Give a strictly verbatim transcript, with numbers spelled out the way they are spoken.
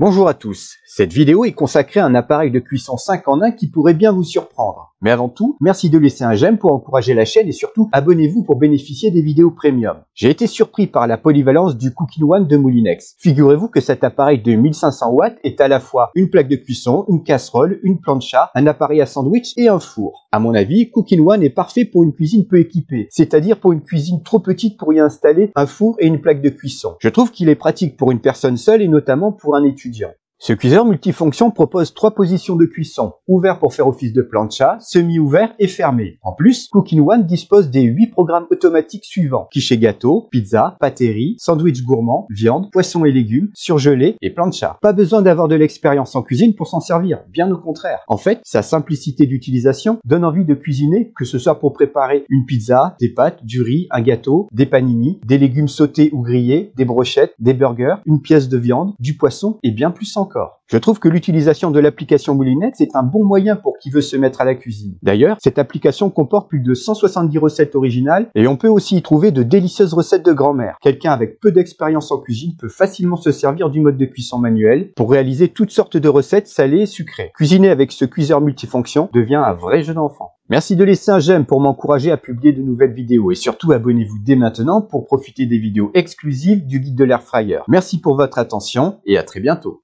Bonjour à tous, cette vidéo est consacrée à un appareil de cuisson cinq en un qui pourrait bien vous surprendre. Mais avant tout, merci de laisser un j'aime pour encourager la chaîne et surtout abonnez-vous pour bénéficier des vidéos premium. J'ai été surpris par la polyvalence du Cook In One de Moulinex. Figurez-vous que cet appareil de mille cinq cents watts est à la fois une plaque de cuisson, une casserole, une plancha, un appareil à sandwich et un four. À mon avis, Cook In One est parfait pour une cuisine peu équipée, c'est-à-dire pour une cuisine trop petite pour y installer un four et une plaque de cuisson. Je trouve qu'il est pratique pour une personne seule et notamment pour un étudiant. Ce cuiseur multifonction propose trois positions de cuisson, ouvert pour faire office de plancha, semi-ouvert et fermé. En plus, Cook In One dispose des huit programmes automatiques suivants, quiche gâteau, pizza, pâtérie, sandwich gourmand, viande, poisson et légumes, surgelé et plancha. Pas besoin d'avoir de l'expérience en cuisine pour s'en servir, bien au contraire. En fait, sa simplicité d'utilisation donne envie de cuisiner, que ce soit pour préparer une pizza, des pâtes, du riz, un gâteau, des panini, des légumes sautés ou grillés, des brochettes, des burgers, une pièce de viande, du poisson et bien plus encore. Encore. Je trouve que l'utilisation de l'application Moulinette est un bon moyen pour qui veut se mettre à la cuisine. D'ailleurs, cette application comporte plus de cent soixante-dix recettes originales et on peut aussi y trouver de délicieuses recettes de grand-mère. Quelqu'un avec peu d'expérience en cuisine peut facilement se servir du mode de cuisson manuel pour réaliser toutes sortes de recettes salées et sucrées. Cuisiner avec ce cuiseur multifonction devient un vrai jeu d'enfant. Merci de laisser un j'aime pour m'encourager à publier de nouvelles vidéos et surtout abonnez-vous dès maintenant pour profiter des vidéos exclusives du guide de l'air fryer. Merci pour votre attention et à très bientôt.